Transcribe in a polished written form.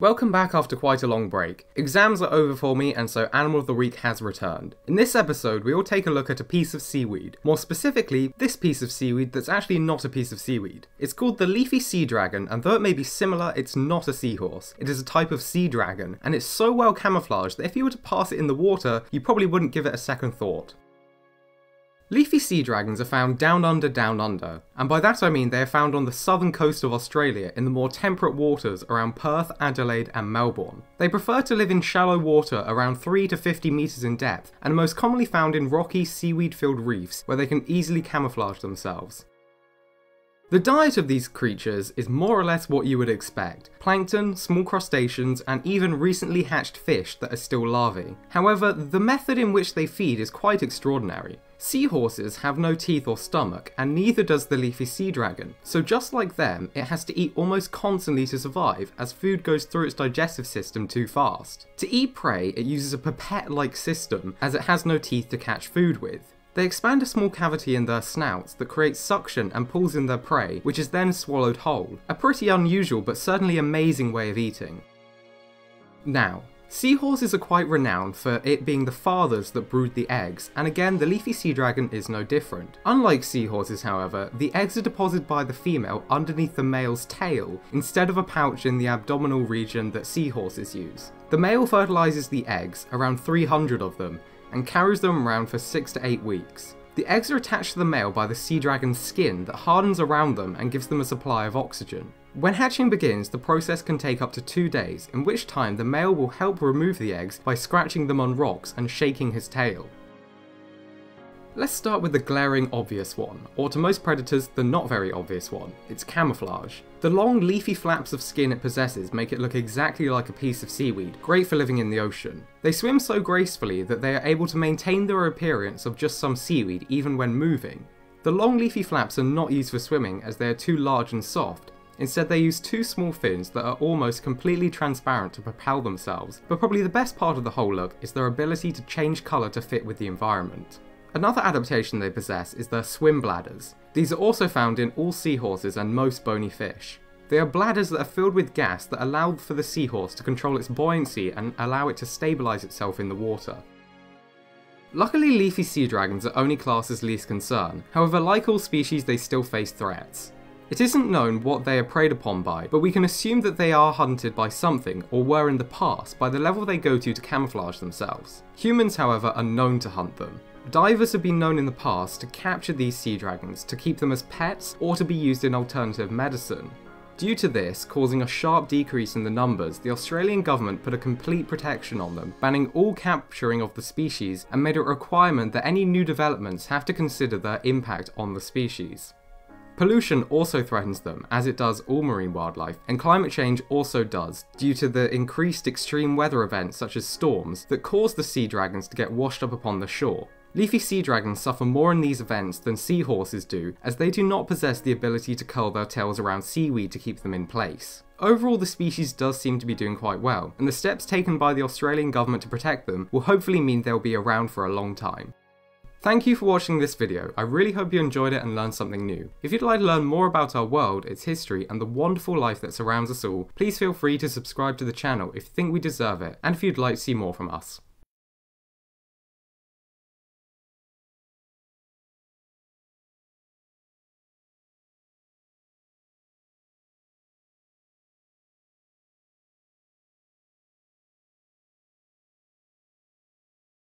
Welcome back after quite a long break. Exams are over for me and so Animal of the Week has returned. In this episode we will take a look at a piece of seaweed, more specifically this piece of seaweed that's actually not a piece of seaweed. It's called the Leafy Seadragon, and though it may be similar, it's not a seahorse. It is a type of sea dragon, and it's so well camouflaged that if you were to pass it in the water you probably wouldn't give it a second thought. Leafy sea dragons are found down under, and by that I mean they are found on the southern coast of Australia in the more temperate waters around Perth, Adelaide and Melbourne. They prefer to live in shallow water around 3 to 50 metres in depth, and are most commonly found in rocky, seaweed-filled reefs where they can easily camouflage themselves. The diet of these creatures is more or less what you would expect: plankton, small crustaceans, and even recently hatched fish that are still larvae. However, the method in which they feed is quite extraordinary. Seahorses have no teeth or stomach, and neither does the leafy sea dragon, so just like them, it has to eat almost constantly to survive, as food goes through its digestive system too fast. To eat prey, it uses a pipette-like system, as it has no teeth to catch food with. They expand a small cavity in their snouts that creates suction and pulls in their prey, which is then swallowed whole. A pretty unusual but certainly amazing way of eating. Now, seahorses are quite renowned for it being the fathers that brood the eggs, and again the leafy sea dragon is no different. Unlike seahorses, however, the eggs are deposited by the female underneath the male's tail instead of a pouch in the abdominal region that seahorses use. The male fertilises the eggs, around 300 of them, and carries them around for 6 to 8 weeks. The eggs are attached to the male by the sea dragon's skin that hardens around them and gives them a supply of oxygen. When hatching begins, the process can take up to 2 days, in which time the male will help remove the eggs by scratching them on rocks and shaking his tail. Let's start with the glaring obvious one, or to most predators, the not very obvious one. It's camouflage. The long, leafy flaps of skin it possesses make it look exactly like a piece of seaweed, great for living in the ocean. They swim so gracefully that they are able to maintain their appearance of just some seaweed even when moving. The long, leafy flaps are not used for swimming as they are too large and soft. Instead, they use two small fins that are almost completely transparent to propel themselves, but probably the best part of the whole look is their ability to change colour to fit with the environment. Another adaptation they possess is their swim bladders. These are also found in all seahorses and most bony fish. They are bladders that are filled with gas that allow for the seahorse to control its buoyancy and allow it to stabilise itself in the water. Luckily, leafy sea dragons are only classed as least concern, however like all species they still face threats. It isn't known what they are preyed upon by, but we can assume that they are hunted by something, or were in the past, by the level they go to camouflage themselves. Humans, however, are known to hunt them. Divers have been known in the past to capture these sea dragons, to keep them as pets, or to be used in alternative medicine. Due to this, causing a sharp decrease in the numbers, the Australian government put a complete protection on them, banning all capturing of the species, and made it a requirement that any new developments have to consider their impact on the species. Pollution also threatens them, as it does all marine wildlife, and climate change also does, due to the increased extreme weather events such as storms that cause the sea dragons to get washed up upon the shore. Leafy sea dragons suffer more in these events than seahorses do, as they do not possess the ability to curl their tails around seaweed to keep them in place. Overall, the species does seem to be doing quite well, and the steps taken by the Australian government to protect them will hopefully mean they'll be around for a long time. Thank you for watching this video. I really hope you enjoyed it and learned something new. If you'd like to learn more about our world, its history, and the wonderful life that surrounds us all, please feel free to subscribe to the channel if you think we deserve it, and if you'd like to see more from us.